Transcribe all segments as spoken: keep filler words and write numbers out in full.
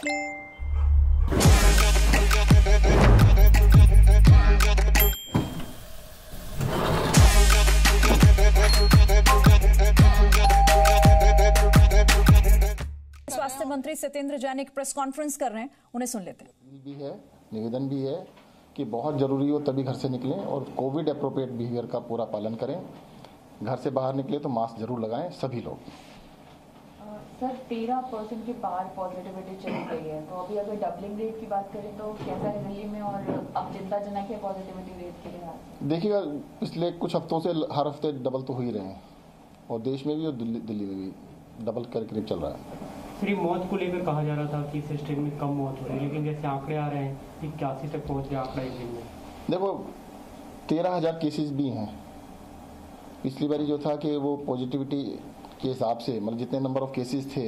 स्वास्थ्य मंत्री सत्येंद्र जैन एक प्रेस कॉन्फ्रेंस कर रहे हैं, उन्हें सुन लेते हैं। भी है, निवेदन भी है कि बहुत जरूरी हो तभी घर से निकलें और कोविड एप्रोप्रिएट बिहेवियर का पूरा पालन करें। घर से बाहर निकले तो मास्क जरूर लगाएं सभी लोग। सर तेरह परसेंट के बाहर पॉजिटिविटी चली गई है, तो अभी अगर डबलिंग रेट की बात करें तो कैसा है दिल्ली में और अब चिंताजनक है पॉजिटिविटी रेट के लिए? देखिएगा, पिछले कुछ हफ्तों से हर हफ्ते डबल तो हो ही रहे हैं और देश में भी और दिल्ली, दिल्ली में भी डबल के करीब चल रहा है। सिर्फ मौत को लेकर कहा जा रहा था कि सिस्टम में कम मौत हो रही है, लेकिन जैसे आंकड़े आ रहे हैं कि इक्यासी तक पहुँच गया आंकड़ा एक दिन में। देखो तेरह हज़ार केसेज भी हैं, पिछली बारी जो था कि वो पॉजिटिविटी के हिसाब से मतलब जितने नंबर ऑफ केसेस थे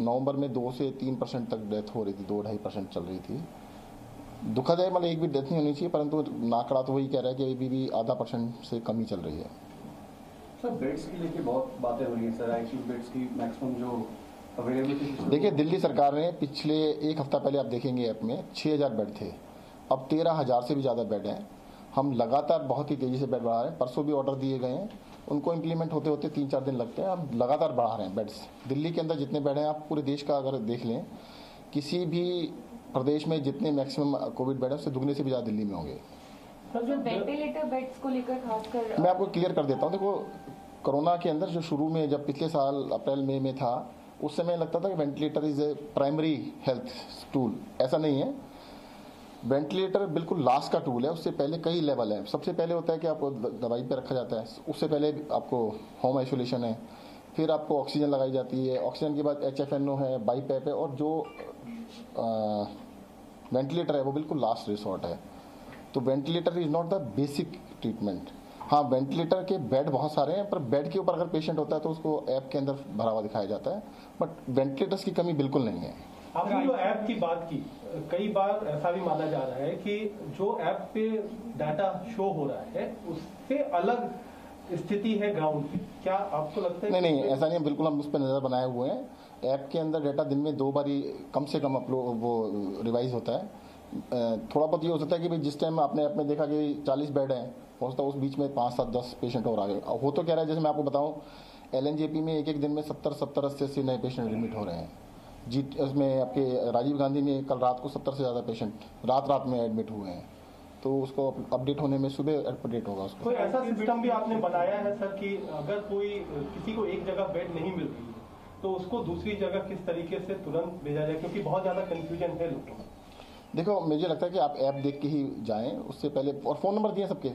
नवंबर में दो से तीन परसेंट तक डेथ हो रही थी, दो ढाई परसेंट चल रही थी। दुखद है, मतलब एक भी डेथ नहीं होनी चाहिए, परंतु नाकड़ा तो वही कह रहा है कि अभी भी आधा परसेंट से कम ही चल रही है। सर बेड्स की लेके बहुत बातें हो रही हैं सर, आईसीयू बेड्स की मैक्सिमम जो अवेलेबिलिटी। देखिए दिल्ली सरकार ने पिछले एक हफ्ता पहले आप देखेंगे ऐप में छः हज़ार बेड थे, अब तेरह हज़ार से भी ज़्यादा बेड हैं। हम लगातार बहुत ही तेज़ी से बेड बढ़ा रहे हैं, परसों भी ऑर्डर दिए गए हैं, उनको इम्प्लीमेंट होते होते तीन चार दिन लगते हैं। हम लगातार बढ़ा रहे हैं बेड्स। दिल्ली के अंदर जितने बेड हैं आप पूरे देश का अगर देख लें किसी भी प्रदेश में जितने मैक्सिमम कोविड बेड हैं उससे दुगने से भी ज़्यादा दिल्ली में होंगे। जो वेंटिलेटर बेड्स को लेकर खासकर मैं आपको क्लियर कर देता हूँ। देखो कोरोना के अंदर जो शुरू में जब पिछले साल अप्रैल मई में, में था उस समय लगता था कि ventilator is a primary health tool, ऐसा नहीं है। वेंटिलेटर बिल्कुल लास्ट का टूल है, उससे पहले कई लेवल हैं। सबसे पहले होता है कि आपको दवाई पे रखा जाता है, उससे पहले आपको होम आइसोलेशन है, फिर आपको ऑक्सीजन लगाई जाती है, ऑक्सीजन के बाद एच एफ एन ओ है, बाईपैप है और जो वेंटिलेटर है वो बिल्कुल लास्ट रिसोर्ट है। तो ventilator is not the basic treatment. हाँ, वेंटिलेटर के बेड बहुत सारे हैं, पर बेड के ऊपर अगर पेशेंट होता है तो उसको ऐप के अंदर भरा हुआ दिखाया जाता है, बट वेंटिलेटर्स की कमी बिल्कुल नहीं है। आपने जो ऐप की बात की, कई बार ऐसा भी माना जा रहा है कि जो ऐप पे डाटा शो हो रहा है उससे अलग स्थिति है ग्राउंड की, क्या आपको लगता है? नहीं नहीं, ऐसा नहीं है, बिल्कुल हम उस पर नज़र बनाए हुए हैं। ऐप के अंदर डाटा दिन में दो बारी कम से कम अपलोड वो रिवाइज होता है। थोड़ा बहुत ये हो सकता है कि भाई जिस टाइम आपने ऐप में देखा कि चालीस बेड हैं, हो सकता है उस बीच में पाँच सात दस पेशेंट और आ गए। हो तो क्या रहा है, जैसे मैं आपको बताऊँ एल एन जे पी में एक एक दिन में सत्तर सत्तर अस्सी अस्सी नए पेशेंट एडमिट हो रहे हैं। जी उसमें आपके राजीव गांधी में कल रात को सत्तर से ज़्यादा पेशेंट रात रात में एडमिट हुए हैं, तो उसको अपडेट होने में सुबह अपडेट होगा उसको। कोई ऐसा सिस्टम भी आपने बनाया है सर कि अगर कोई किसी को एक जगह बेड नहीं मिल रही तो उसको दूसरी जगह किस तरीके से तुरंत भेजा जाए, क्योंकि बहुत ज़्यादा कन्फ्यूजन है लोगों में? देखो मुझे लगता है कि आप ऐप देख के ही जाएँ, उससे पहले और फ़ोन नंबर दिए सबके,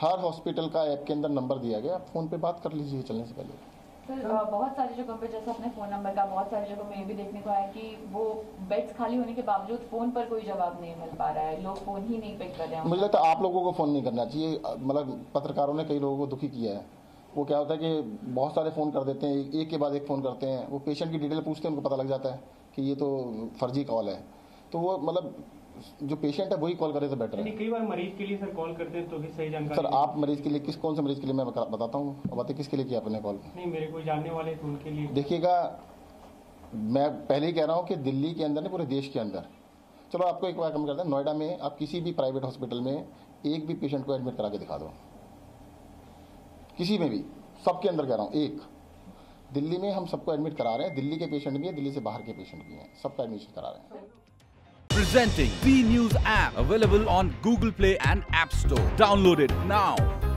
हर हॉस्पिटल का ऐप के अंदर नंबर दिया गया, आप फ़ोन पर बात कर लीजिए चलने से पहले। तो बहुत सारी जगहों पे जैसे अपने फ़ोन नंबर का बहुत सारी जगहों में ये भी देखने को आया कि वो बेड्स खाली होने के बावजूद फ़ोन पर कोई जवाब नहीं मिल पा रहा है, लोग फ़ोन ही नहीं पिक कर रहे हैं। मुझे लगता है आप लोगों को फ़ोन नहीं करना चाहिए, मतलब पत्रकारों ने कई लोगों को दुखी किया है। वो क्या होता है कि बहुत सारे फ़ोन कर देते हैं, एक के बाद एक फ़ोन करते हैं, वो पेशेंट की डिटेल पूछते हैं, उनको पता लग जाता है कि ये तो फर्जी कॉल है, तो वो मतलब जो पेशेंट है वही कॉल करे तो बेटर है। कई बार मरीज के लिए सर कॉल करते हैं तो भी सही जानकारी। सर आप मरीज के लिए किस कौन से मरीज के लिए मैं बताता हूँ, बताइए किसके लिए किया आपने कॉल? नहीं, मेरे कोई जानने वाले थे उनके लिए। देखिएगा मैं पहले ही कह रहा हूँ कि दिल्ली के अंदर नहीं पूरे देश के अंदर। चलो आपको एक बार कम करते हैं, नोएडा में आप किसी भी प्राइवेट हॉस्पिटल में एक भी पेशेंट को एडमिट करा के दिखा दो, किसी में भी, सबके अंदर कह रहा हूँ। एक दिल्ली में हम सबको एडमिट करा रहे हैं, दिल्ली के पेशेंट भी हैं, दिल्ली से बाहर के पेशेंट भी हैं, सबका एडमिशन करा रहे हैं। Presenting B News app available on Google Play and App Store. Download it now.